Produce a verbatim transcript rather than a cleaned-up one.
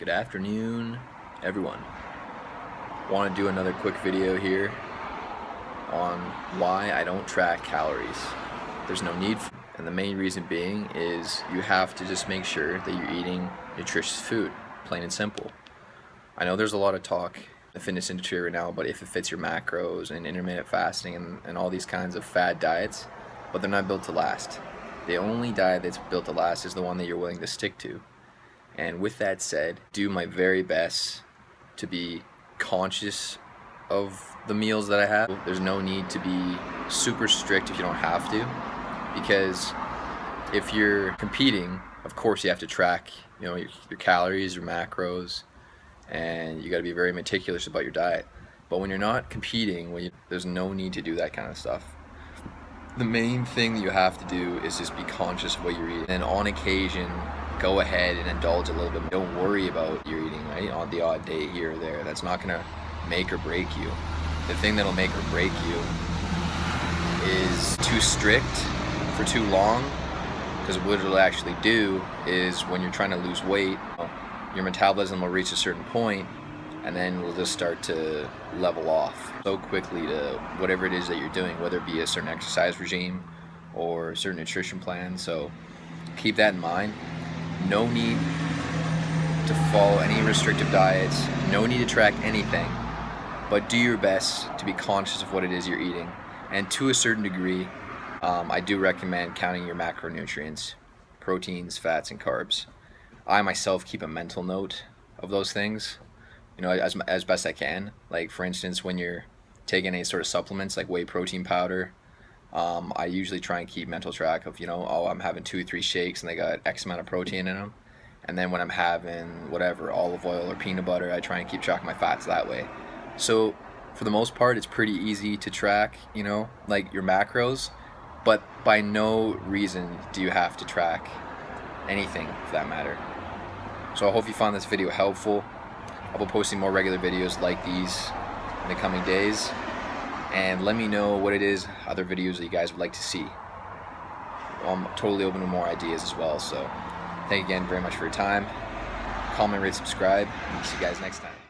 Good afternoon, everyone. Want to do another quick video here on why I don't track calories. There's no need for it. And the main reason being is you have to just make sure that you're eating nutritious food, plain and simple. I know there's a lot of talk in the fitness industry right now, but if it fits your macros and intermittent fasting and, and all these kinds of fad diets, but they're not built to last. The only diet that's built to last is the one that you're willing to stick to. And with that said, do my very best to be conscious of the meals that I have. There's no need to be super strict if you don't have to, because if you're competing, of course you have to track, you know, your, your calories, your macros, and you got to be very meticulous about your diet. But when you're not competing, when you, there's no need to do that kind of stuff. The main thing that you have to do is just be conscious of what you're eating, and on occasion go ahead and indulge a little bit. Don't worry about what you're eating, right? On the odd day here or there, that's not gonna make or break you. The thing that'll make or break you is too strict for too long, because what it'll actually do is when you're trying to lose weight, your metabolism will reach a certain point and then we'll just start to level off so quickly to whatever it is that you're doing, whether it be a certain exercise regime or a certain nutrition plan. So keep that in mind. No need to follow any restrictive diets, no need to track anything, but do your best to be conscious of what it is you're eating. And to a certain degree, um, I do recommend counting your macronutrients, proteins, fats, and carbs. I myself keep a mental note of those things, you know, as, as best I can. Like, for instance, when you're taking any sort of supplements like whey protein powder, Um, I usually try and keep mental track of, you know, oh, I'm having two, three shakes and they got X amount of protein in them. And then when I'm having whatever, olive oil or peanut butter, I try and keep track of my fats that way. So for the most part, it's pretty easy to track, you know, like your macros, but by no reason do you have to track anything for that matter. So I hope you found this video helpful. I'll be posting more regular videos like these in the coming days. And let me know what it is, other videos that you guys would like to see. I'm totally open to more ideas as well, so thank you again very much for your time. Comment, rate, subscribe, and see you guys next time.